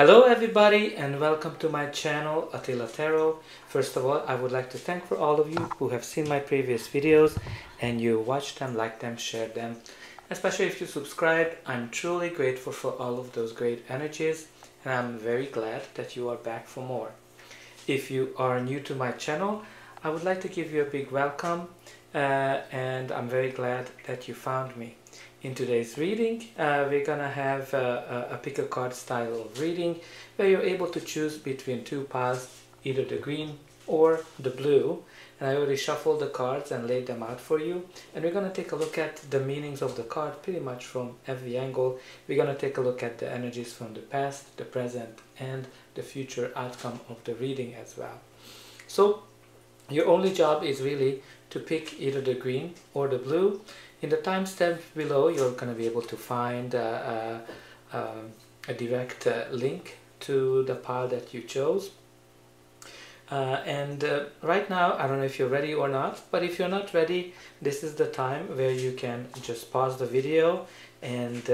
Hello everybody and welcome to my channel Attila Tarot. First of all, I would like to thank for all of you who have seen my previous videos and you watched them, liked them, shared them. Especially if you subscribed, I'm truly grateful for all of those great energies and I'm very glad that you are back for more. If you are new to my channel, I would like to give you a big welcome and I'm very glad that you found me. In today's reading, we're gonna have a pick a card style of reading where you're able to choose between two paths, either the green or the blue. And I already shuffled the cards and laid them out for you. And we're gonna take a look at the meanings of the card pretty much from every angle. We're gonna take a look at the energies from the past, the present, and the future outcome of the reading as well. So your only job is really to pick either the green or the blue. In the timestamp below, you're going to be able to find a direct link to the pile that you chose. Right now, I don't know if you're ready or not, but if you're not ready, this is the time where you can just pause the video and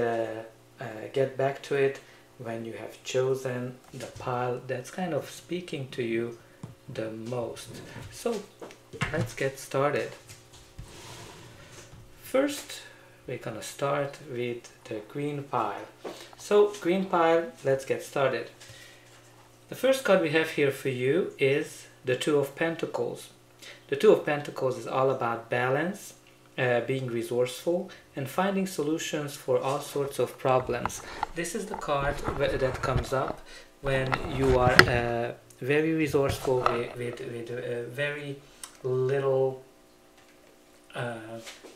get back to it when you have chosen the pile that's kind of speaking to you the most. So let's get started. First, we're gonna start with the green pile. So, green pile, let's get started. The first card we have here for you is the Two of Pentacles. The Two of Pentacles is all about balance, being resourceful, and finding solutions for all sorts of problems. This is the card that comes up when you are very resourceful with very little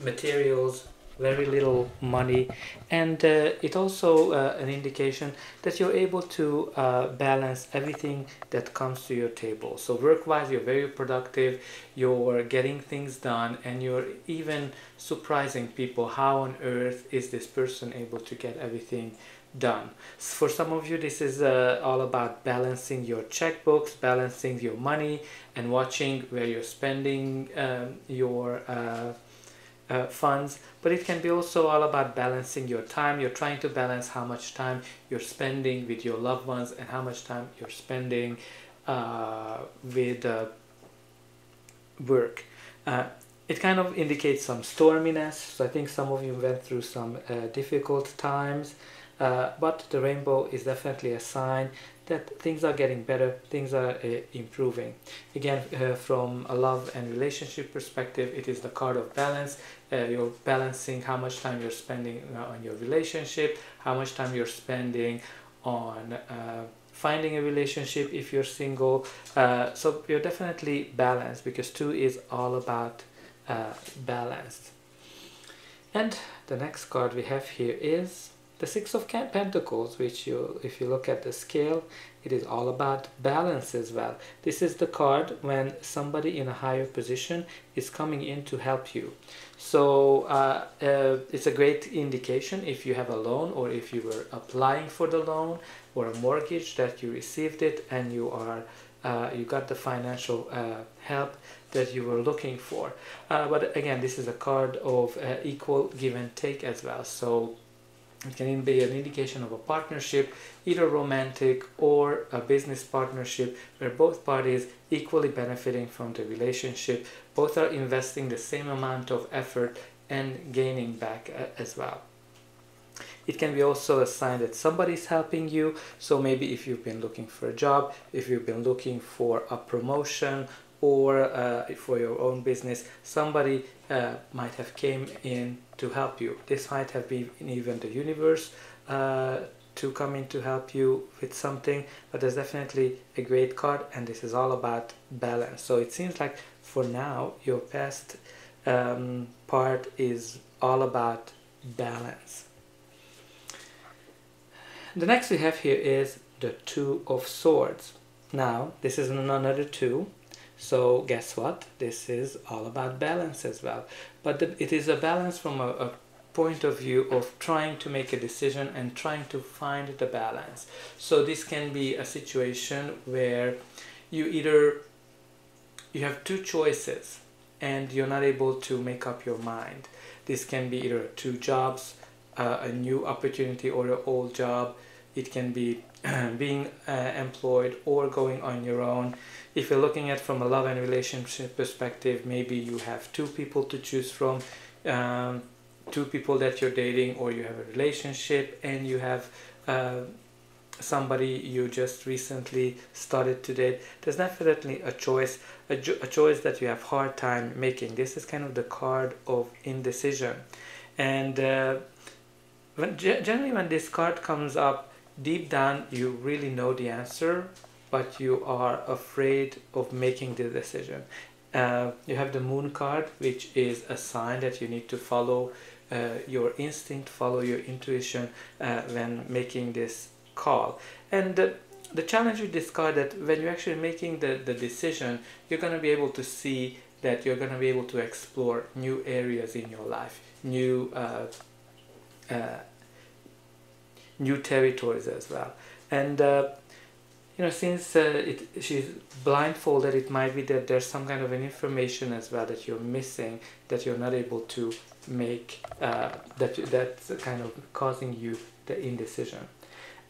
materials, very little money, and it also an indication that you're able to balance everything that comes to your table. So work-wise, you're very productive, you're getting things done, and you're even surprising people. How on earth is this person able to get everything done? For some of you, this is all about balancing your checkbooks, balancing your money, and watching where you're spending your funds. But it can be also all about balancing your time. You're trying to balance how much time you're spending with your loved ones and how much time you're spending with work. It kind of indicates some storminess. So I think some of you went through some difficult times. But the rainbow is definitely a sign that things are getting better, things are improving. Again, from a love and relationship perspective, it is the card of balance. You're balancing how much time you're spending on your relationship, how much time you're spending on finding a relationship if you're single. So you're definitely balanced because two is all about balance. And the next card we have here is the Six of Pentacles, which if you look at the scale, it is all about balance as well. This is the card when somebody in a higher position is coming in to help you. So it's a great indication if you have a loan or if you were applying for the loan or a mortgage that you received it and you are you got the financial help that you were looking for. But again, this is a card of equal give and take as well. So it can be an indication of a partnership, either romantic or a business partnership, where both parties equally benefiting from the relationship. Both are investing the same amount of effort and gaining back as well. It can be also a sign that somebody's helping you. So maybe if you've been looking for a job, if you've been looking for a promotion, or for your own business, somebody might have came in to help you. This might have been even the universe to come in to help you with something, but there's definitely a great card and this is all about balance. So it seems like for now, your past part is all about balance. The next we have here is the Two of Swords. Now, this is another two. So guess what? This is all about balance as well. But it is a balance from a point of view of trying to make a decision and trying to find the balance. So this can be a situation where you have two choices and you're not able to make up your mind. This can be either two jobs, a new opportunity or an old job. It can be being employed or going on your own. If you're looking at from a love and relationship perspective, maybe you have two people to choose from, two people that you're dating, or you have a relationship and you have somebody you just recently started to date. There's definitely a choice that you have hard time making. This is kind of the card of indecision. And generally when this card comes up, deep down you really know the answer, but you are afraid of making the decision. You have the Moon card, which is a sign that you need to follow your instinct, follow your intuition when making this call. And the challenge with this card, that when you're actually making the decision, you're going to be able to see that you're going to be able to explore new areas in your life, new territories as well. And you know, since she's blindfolded, it might be that there's some kind of an information as well that you're missing, that you're not able to make, that's kind of causing you the indecision.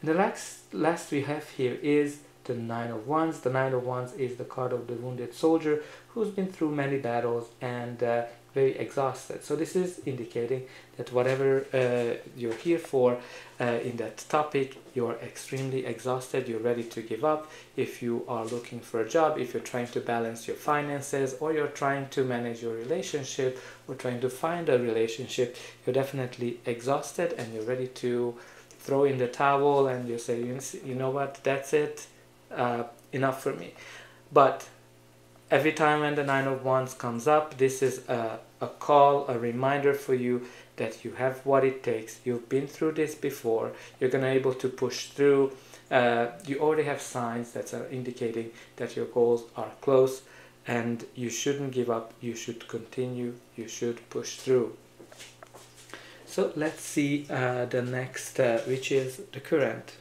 And the last we have here is the Nine of Wands. The Nine of Wands is the card of the wounded soldier who's been through many battles and very exhausted. So this is indicating that whatever you're here for in that topic, you're extremely exhausted, you're ready to give up. If you are looking for a job, if you're trying to balance your finances, or you're trying to manage your relationship, or trying to find a relationship, you're definitely exhausted and you're ready to throw in the towel, and you say, you know what, that's it, enough for me. But every time when the Nine of Wands comes up, this is a call, a reminder for you that you have what it takes. You've been through this before. You're going to be able to push through. You already have signs that are indicating that your goals are close, and you shouldn't give up. You should continue. You should push through. So let's see the next, which is the current.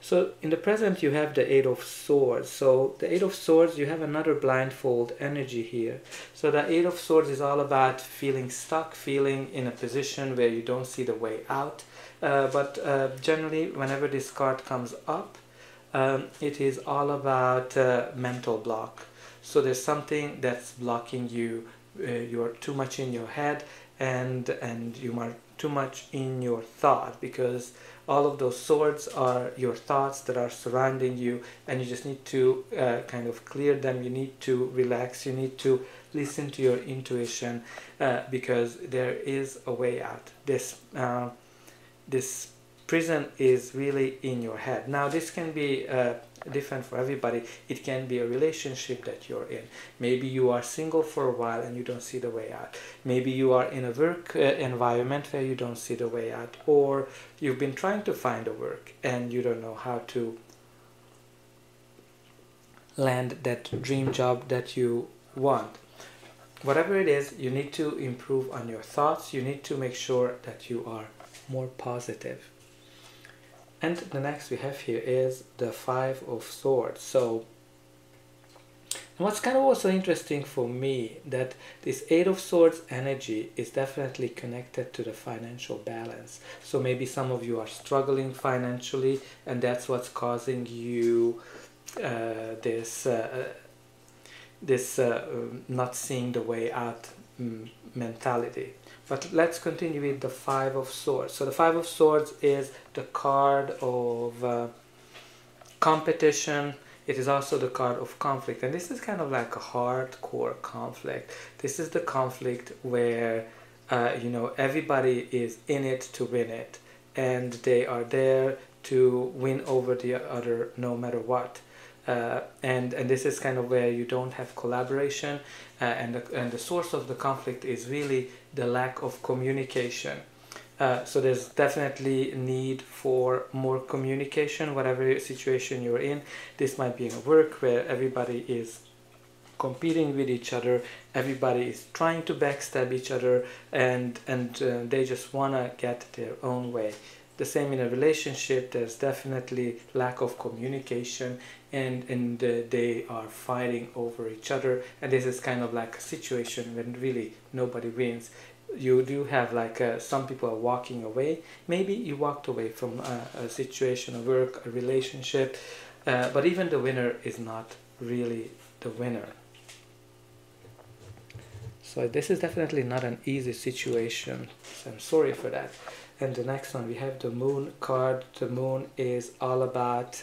So in the present you have the Eight of Swords. So the Eight of Swords, you have another blindfold energy here. So the Eight of Swords is all about feeling stuck, feeling in a position where you don't see the way out. Generally, whenever this card comes up, it is all about mental block. So there's something that's blocking you. You're too much in your head, and you might too much in your thought, because all of those swords are your thoughts that are surrounding you, and you just need to kind of clear them. You need to relax, you need to listen to your intuition, because there is a way out. This prison is really in your head. Now this can be different for everybody. It can be a relationship that you're in. Maybe you are single for a while and you don't see the way out. Maybe you are in a work environment where you don't see the way out, or you've been trying to find a work and you don't know how to land that dream job that you want. Whatever it is, you need to improve on your thoughts. You need to make sure that you are more positive. And the next we have here is the Five of Swords. So, and what's kind of also interesting for me, that this Eight of Swords energy is definitely connected to the financial balance. So maybe some of you are struggling financially, and that's what's causing you this not seeing the way out mentality. But let's continue with the Five of Swords. So the Five of Swords is the card of competition. It is also the card of conflict. And this is kind of like a hardcore conflict. This is the conflict where, you know, everybody is in it to win it. And they are there to win over the other no matter what. And this is kind of where you don't have collaboration, and the source of the conflict is really the lack of communication. So there's definitely need for more communication, whatever situation you're in. This might be in a work where everybody is competing with each other, everybody is trying to backstab each other, and they just want to get their own way. The same in a relationship, there's definitely lack of communication, and they are fighting over each other, and this is kind of like a situation when really nobody wins. you do have like some people are walking away. Maybe you walked away from a situation, a work, a relationship, but even the winner is not really the winner. So this is definitely not an easy situation, so I'm sorry for that. And the next one, we have the Moon card. The Moon is all about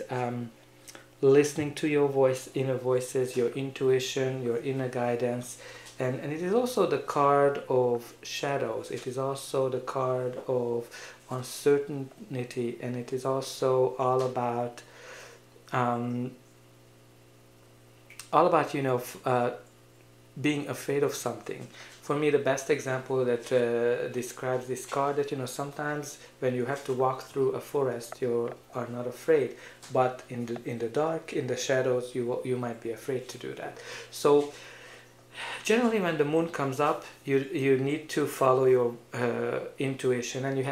listening to your voice, inner voices, your intuition, your inner guidance. And it is also the card of shadows. It is also the card of uncertainty. And it is also all about you know, being afraid of something. For me, the best example that describes this card, that you know, sometimes when you have to walk through a forest, you are not afraid, but in the dark, in the shadows, you might be afraid to do that. So generally, when the Moon comes up, you need to follow your intuition, and you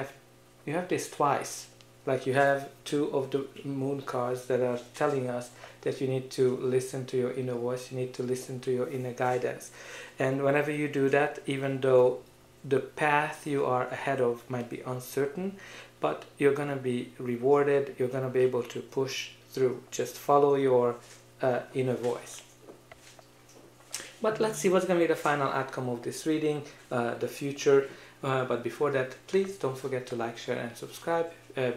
have this twice. Like, you have two of the Moon cards that are telling us that you need to listen to your inner voice, you need to listen to your inner guidance. And whenever you do that, even though the path you are ahead of might be uncertain, but you're going to be rewarded, you're going to be able to push through. Just follow your inner voice. But let's see what's going to be the final outcome of this reading, the future. But before that, please don't forget to like, share and subscribe,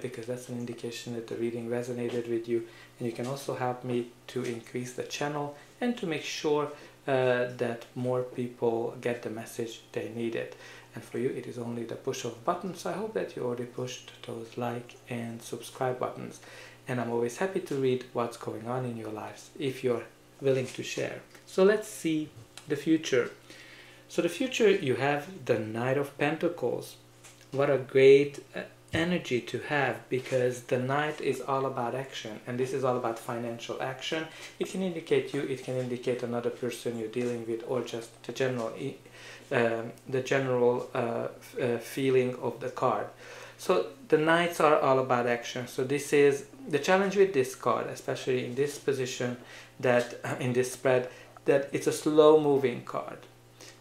because that's an indication that the reading resonated with you. And you can also help me to increase the channel and to make sure that more people get the message they needed. And for you, it is only the push of buttons. So I hope that you already pushed those like and subscribe buttons. And I'm always happy to read what's going on in your lives if you're willing to share. So let's see the future. So the future, you have the Knight of Pentacles. What a great energy to have, because the Knight is all about action, and this is all about financial action. It can indicate you, it can indicate another person you're dealing with, or just the general feeling of the card. So the Knights are all about action. So this is the challenge with this card, especially in this position, that in this spread, that it's a slow moving card,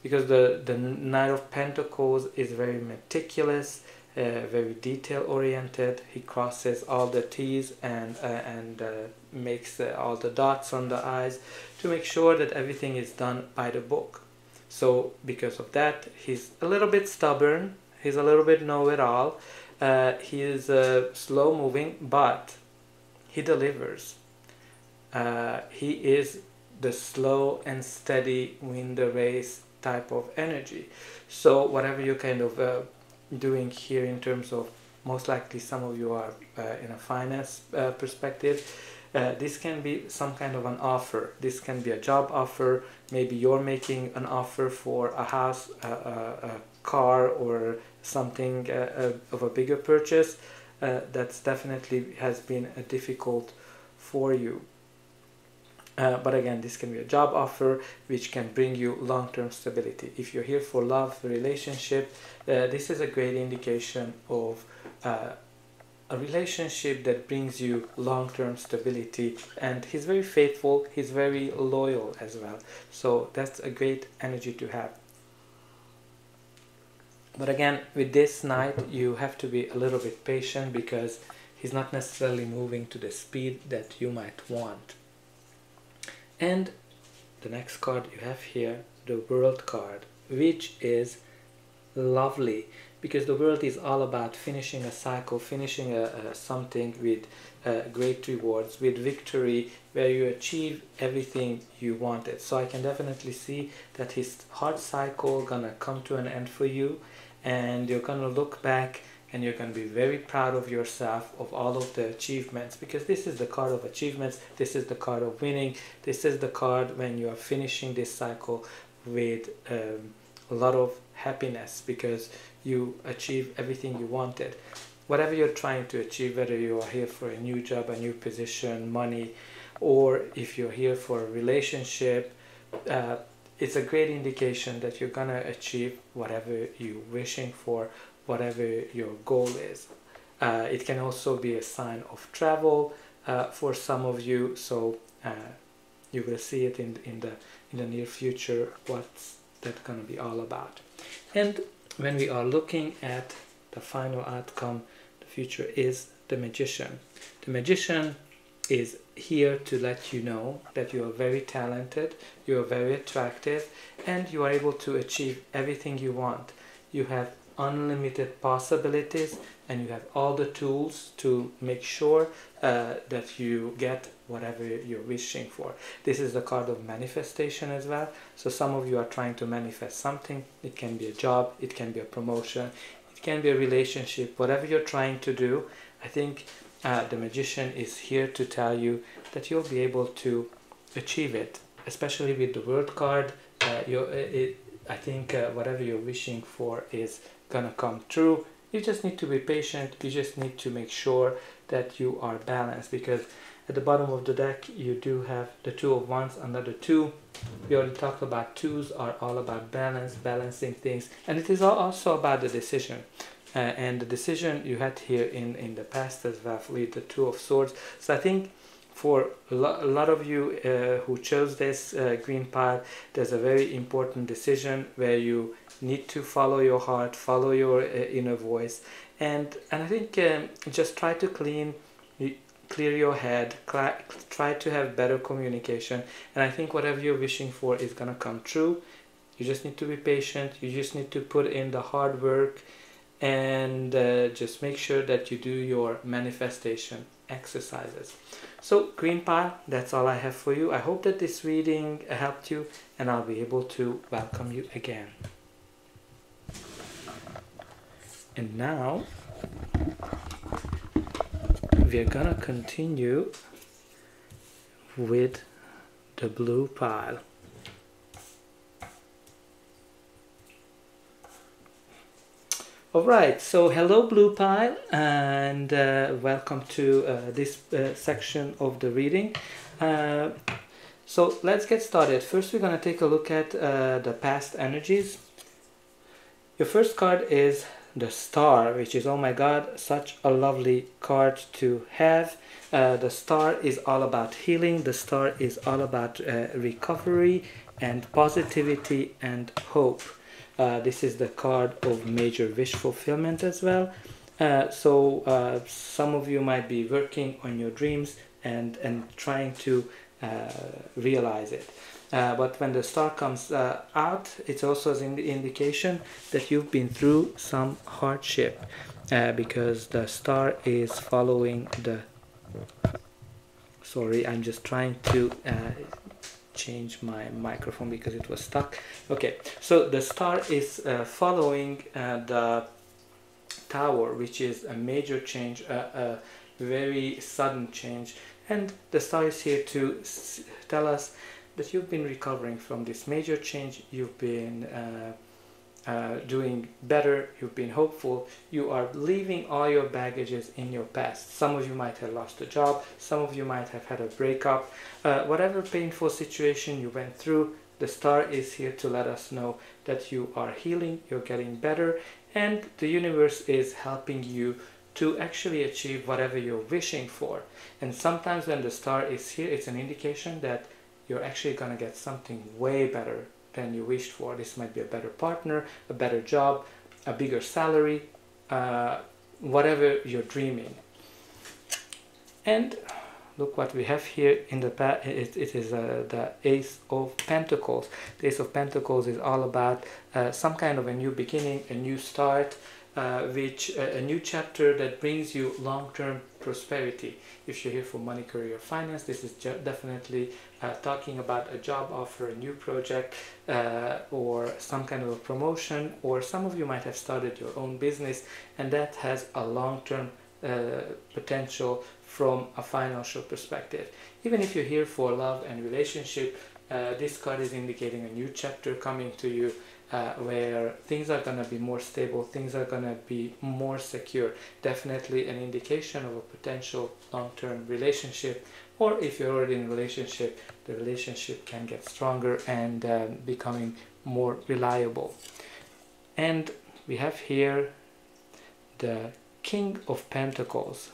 because the Knight of Pentacles is very meticulous, very detail oriented. He crosses all the T's and makes all the dots on the I's to make sure that everything is done by the book. So because of that, he's a little bit stubborn, he's a little bit know-it-all, he is slow moving, but he delivers. He is the slow and steady win the race type of energy. So whatever you kind of doing here, in terms of, most likely some of you are in a finance perspective, this can be some kind of an offer. This can be a job offer. Maybe you're making an offer for a house, a car, or something of a bigger purchase. That's definitely has been difficult for you. But again, this can be a job offer which can bring you long-term stability. If you're here for love, relationship, this is a great indication of a relationship that brings you long-term stability. And he's very faithful, he's very loyal as well. So that's a great energy to have. But again, with this Knight, you have to be a little bit patient, because he's not necessarily moving to the speed that you might want. And the next card you have here, the World card, which is lovely, because the World is all about finishing a cycle, finishing something with great rewards, with victory, where you achieve everything you wanted. So I can definitely see that his hard cycle gonna come to an end for you, and you're gonna look back and you're going to be very proud of yourself, of all of the achievements, because this is the card of achievements, this is the card of winning, this is the card when you are finishing this cycle with a lot of happiness, because you achieve everything you wanted. Whatever you're trying to achieve, whether you are here for a new job, a new position, money, or if you're here for a relationship, it's a great indication that you're going to achieve whatever you're wishing for, whatever your goal is. It can also be a sign of travel for some of you, so you will see it in the near future what's that gonna be all about. And when we are looking at the final outcome, the future is the Magician. The Magician is here to let you know that you are very talented, you are very attractive, and you are able to achieve everything you want. You have unlimited possibilities and you have all the tools to make sure that you get whatever you're wishing for. This is the card of manifestation as well. So some of you are trying to manifest something. It can be a job, it can be a promotion, it can be a relationship, whatever you're trying to do. I think the Magician is here to tell you that you'll be able to achieve it, especially with the World card. I think whatever you're wishing for is gonna come true. You just need to be patient, you just need to make sure that you are balanced, because at the bottom of the deck you do have the Two of Wands, another two. We already talked about twos are all about balance, balancing things, and it is also about the decision. And the decision you had here in the past as well with the Two of Swords. So I think for a lot of you who chose this green pile, there's a very important decision where you need to follow your heart, follow your inner voice, and I think just try to clear your head, try to have better communication, and I think whatever you're wishing for is gonna come true. You just need to be patient, you just need to put in the hard work, and just make sure that you do your manifestation exercises. So green pile, that's all I have for you. I hope that this reading helped you, and I'll be able to welcome you again. And now we're gonna continue with the blue pile. Alright, so hello blue pile, and welcome to this section of the reading. So let's get started. First we're going to take a look at the past energies. Your first card is the Star, which is, oh my god, such a lovely card to have. The Star is all about healing, the Star is all about recovery and positivity and hope. This is the card of major wish fulfillment as well. So some of you might be working on your dreams and trying to realize it. But when the Star comes out, it's also an indication that you've been through some hardship, because the Star is following the... Sorry, I'm just trying to... change my microphone because it was stuck. Okay, so the Star is following the Tower, which is a major change, a very sudden change, and the Star is here to tell us that you've been recovering from this major change, you've been doing better, you've been hopeful, you are leaving all your baggages in your past. Some of you might have lost a job, some of you might have had a breakup. Whatever painful situation you went through, the Star is here to let us know that you are healing, you're getting better, and the universe is helping you to actually achieve whatever you're wishing for. And sometimes when the Star is here, it's an indication that you're actually gonna get something way better than you wished for. This might be a better partner, a better job, a bigger salary, whatever you're dreaming. And look what we have here in the past. It is the Ace of Pentacles. The Ace of Pentacles is all about some kind of a new beginning, a new start, a new chapter that brings you long-term prosperity. If you're here for money, career, finance, this is definitely talking about a job offer, a new project, or some kind of a promotion, or some of you might have started your own business, and that has a long-term potential from a financial perspective. Even if you're here for love and relationship, this card is indicating a new chapter coming to you, where things are going to be more stable, things are going to be more secure. Definitely an indication of a potential long-term relationship, or if you're already in a relationship, the relationship can get stronger and becoming more reliable. And we have here the King of Pentacles.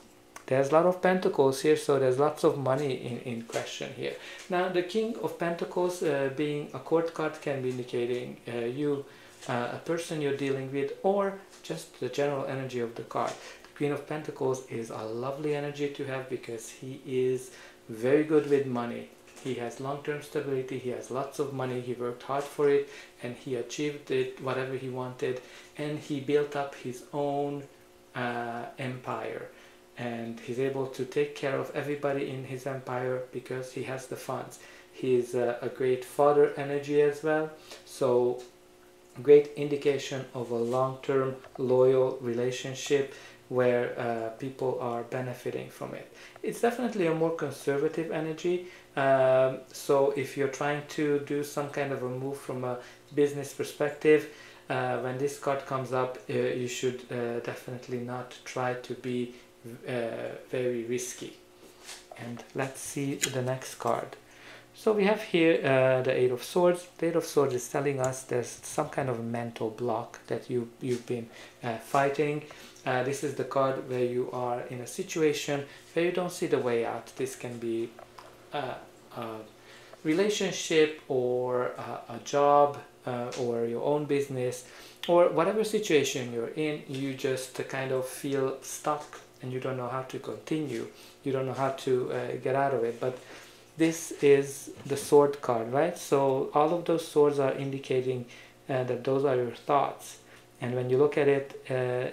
There's a lot of pentacles here, so there's lots of money in question here. Now, the King of Pentacles being a court card can be indicating you a person you're dealing with, or just the general energy of the card. The Queen of Pentacles is a lovely energy to have because he is very good with money. He has long-term stability, he has lots of money, he worked hard for it, and he achieved it, whatever he wanted, and he built up his own empire. And he's able to take care of everybody in his empire because he has the funds. He's a great father energy as well, so great indication of a long-term loyal relationship where people are benefiting from it. It's definitely a more conservative energy, so if you're trying to do some kind of a move from a business perspective, when this card comes up, you should definitely not try to be very risky. And let's see the next card. So we have here the Eight of Swords. The Eight of Swords is telling us there's some kind of mental block that you've been fighting. This is the card where you are in a situation where you don't see the way out. This can be a relationship or a job or your own business or whatever situation you're in. You just kind of feel stuck and you don't know how to continue. You don't know how to get out of it. But this is the sword card, right? So all of those swords are indicating that those are your thoughts. And when you look at it,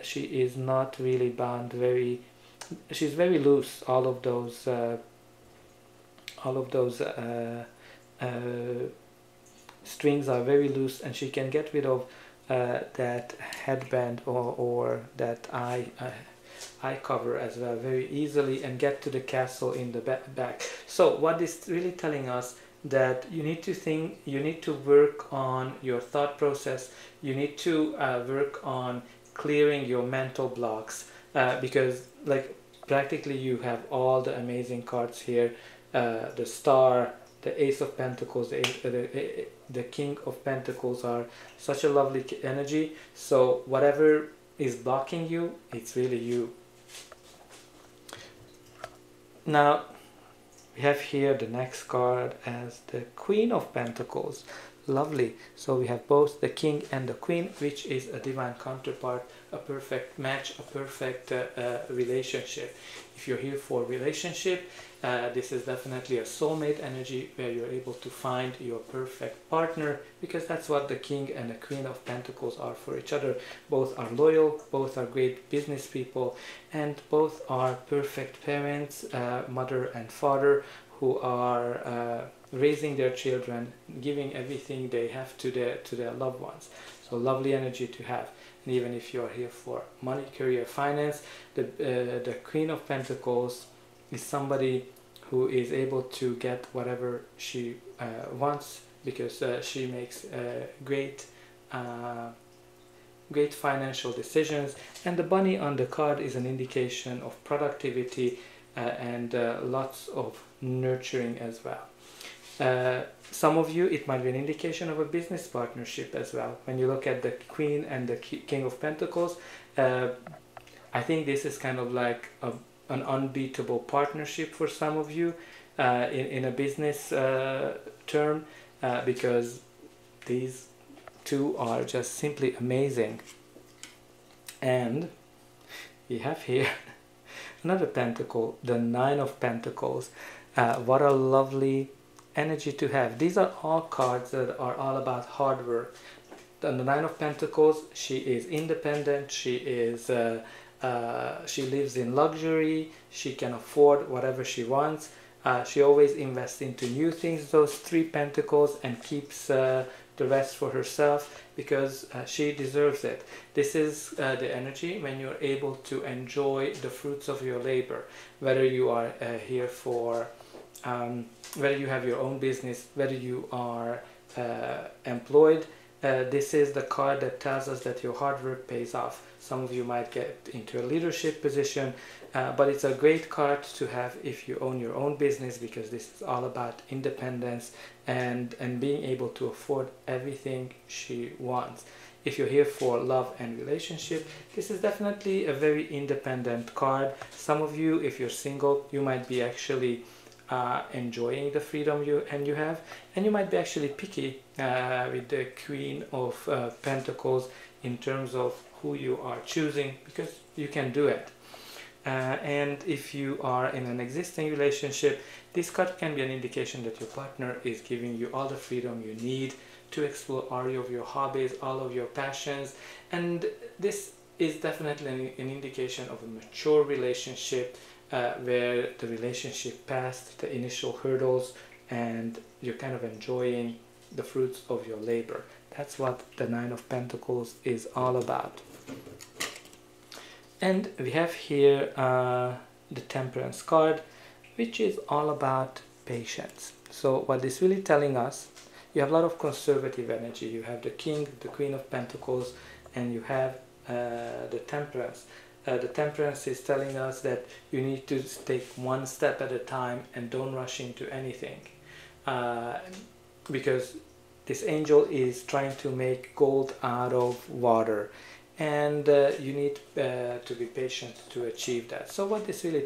she is not really bound. She's very loose. All of those strings are very loose, and she can get rid of that headband or that eye cover as well very easily and get to the castle in the back. So what is really telling us that you need to think, you need to work on your thought process, you need to work on clearing your mental blocks, because like practically you have all the amazing cards here, the Star, the Ace of Pentacles, the King of Pentacles are such a lovely energy. So whatever is blocking you, it's really you. Now we have here the next card as the Queen of Pentacles. Lovely. So we have both the King and the Queen, which is a divine counterpart, a perfect match, a perfect relationship. If you're here for a relationship, this is definitely a soulmate energy where you're able to find your perfect partner, because that's what the King and the Queen of Pentacles are for each other. Both are loyal, both are great business people, and both are perfect parents, mother and father, who are raising their children, giving everything they have to their loved ones. So lovely energy to have. And even if you are here for money, career, finance, the Queen of Pentacles is somebody who is able to get whatever she wants, because she makes great financial decisions. And the bunny on the card is an indication of productivity and lots of nurturing as well. Some of you, it might be an indication of a business partnership as well. When you look at the Queen and the King of Pentacles, I think this is kind of like an unbeatable partnership for some of you in a business term, because these two are just simply amazing. And we have here another pentacle, the Nine of Pentacles. What a lovely energy to have. These are all cards that are all about hard work. The Nine of Pentacles, she is independent, she lives in luxury, she can afford whatever she wants, she always invests into new things, those three pentacles, and keeps the rest for herself because she deserves it. This is the energy when you're able to enjoy the fruits of your labor, whether you are here for whether you have your own business, whether you are employed. This is the card that tells us that your hard work pays off. Some of you might get into a leadership position, but it's a great card to have if you own your own business, because this is all about independence and being able to afford everything she wants. If you're here for love and relationship, this is definitely a very independent card. Some of you, if you're single, you might be actually enjoying the freedom you have, and you might be actually picky with the Queen of Pentacles in terms of who you are choosing, because you can do it. And if you are in an existing relationship, this card can be an indication that your partner is giving you all the freedom you need to explore all of your hobbies, all of your passions, and this is definitely an indication of a mature relationship where the relationship passed the initial hurdles and you're kind of enjoying the fruits of your labor. That's what the Nine of Pentacles is all about. And we have here the Temperance card, which is all about patience. So what this is really telling us, you have a lot of conservative energy. You have the King, the Queen of Pentacles, and you have the Temperance. The Temperance is telling us that you need to take one step at a time and don't rush into anything. Because this angel is trying to make gold out of water. And you need to be patient to achieve that. So what this really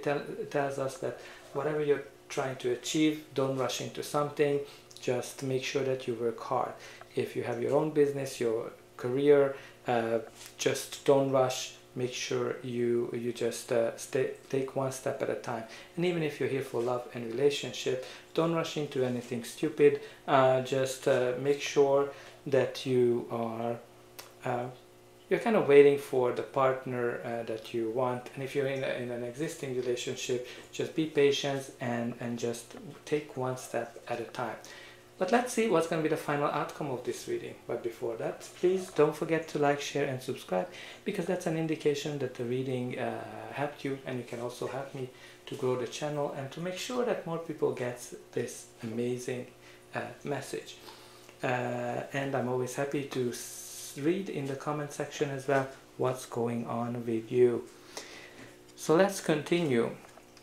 tells us that whatever you're trying to achieve, don't rush into something, just make sure that you work hard. If you have your own business, your career, just don't rush, make sure you just take one step at a time. And even if you're here for love and relationship, don't rush into anything stupid, just make sure that you are you're kind of waiting for the partner that you want. And if you're in an existing relationship, just be patient and just take one step at a time. But let's see what's going to be the final outcome of this reading. But before that, please don't forget to like, share and subscribe, because that's an indication that the reading helped you, and you can also help me to grow the channel and to make sure that more people get this amazing message. And I'm always happy to read in the comment section as well what's going on with you. So let's continue.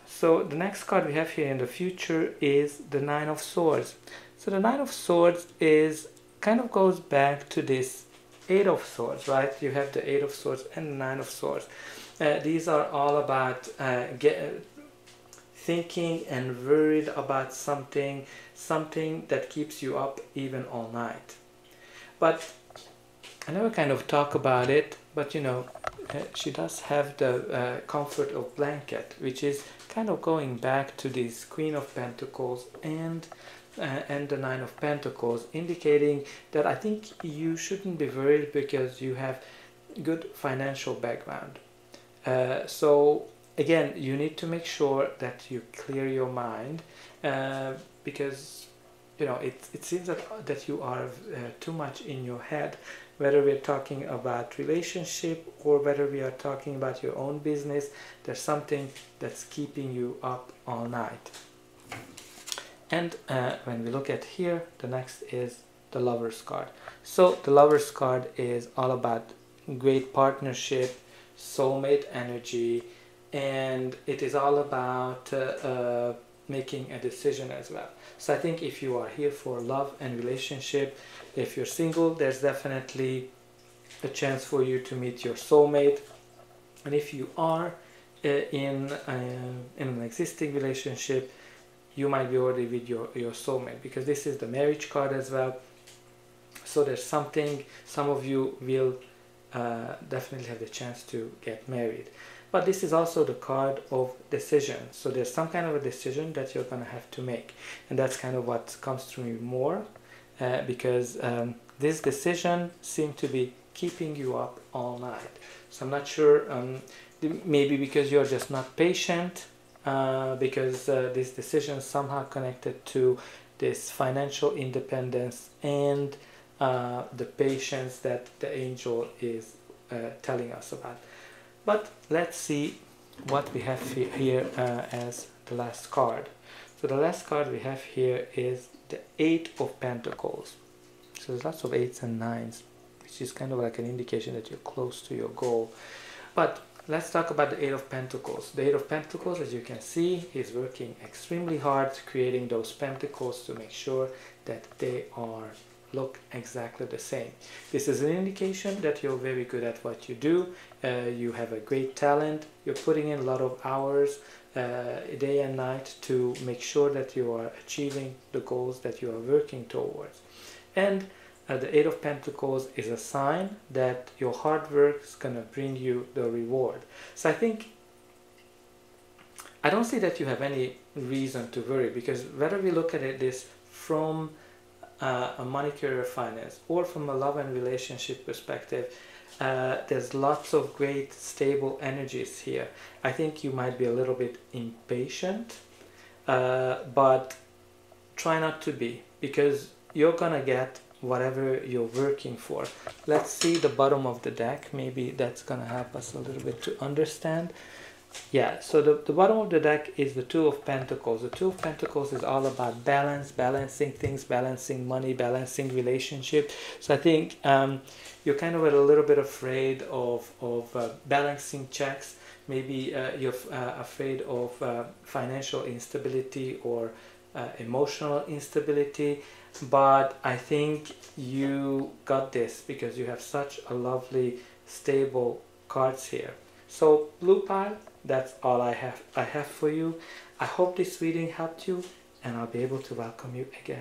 So the next card we have here in the future is the Nine of Swords. So the Nine of Swords is kind of goes back to this Eight of Swords, right? You have the Eight of Swords and the Nine of Swords. These are all about thinking and worried about something that keeps you up even all night. But I never kind of talk about it, but you know, she does have the comfort of blanket, which is kind of going back to this Queen of Pentacles and the Nine of Pentacles, indicating that I think you shouldn't be worried because you have good financial background. So again, you need to make sure that you clear your mind, because you know, it seems that you are too much in your head, whether we're talking about relationship or whether we are talking about your own business. There's something that's keeping you up all night. And when we look at here, the next is the Lover's card. So the Lover's card is all about great partnership, soulmate energy, and it is all about making a decision as well. So I think if you are here for love and relationship, if you're single, there's definitely a chance for you to meet your soulmate. And if you are in an existing relationship, you might be already with your soulmate, because this is the Marriage card as well. So there's something, some of you will definitely have the chance to get married. But this is also the card of decision. So there's some kind of a decision that you're going to have to make. And that's kind of what comes to me more, because this decision seemed to be keeping you up all night. So I'm not sure, maybe because you're just not patient, because this decision is somehow connected to this financial independence and the patience that the angel is telling us about. But let's see what we have here as the last card. So the last card we have here is the Eight of Pentacles. So there's lots of 8s and 9s, which is kind of like an indication that you're close to your goal. But let's talk about the Eight of Pentacles. The Eight of Pentacles, as you can see, is working extremely hard, creating those pentacles to make sure that they are look exactly the same. This is an indication that you're very good at what you do, you have a great talent, you're putting in a lot of hours, day and night to make sure that you are achieving the goals that you are working towards. And the Eight of Pentacles is a sign that your hard work is going to bring you the reward. So I don't see that you have any reason to worry, because whether we look at it this from a money, career, finance, or from a love and relationship perspective, there's lots of great stable energies here. I think you might be a little bit impatient, but try not to be, because you're gonna get whatever you're working for. Let's see the bottom of the deck. Maybe that's gonna help us a little bit to understand. Yeah, so the bottom of the deck is the Two of Pentacles. The Two of Pentacles is all about balance, balancing things, balancing money, balancing relationships. So I think you're kind of a little bit afraid of balancing checks. Maybe you're afraid of financial instability or emotional instability. But I think you got this, because you have such a lovely, stable cards here. So blue pile, that's all I have for you. I hope this reading helped you, and I'll be able to welcome you again.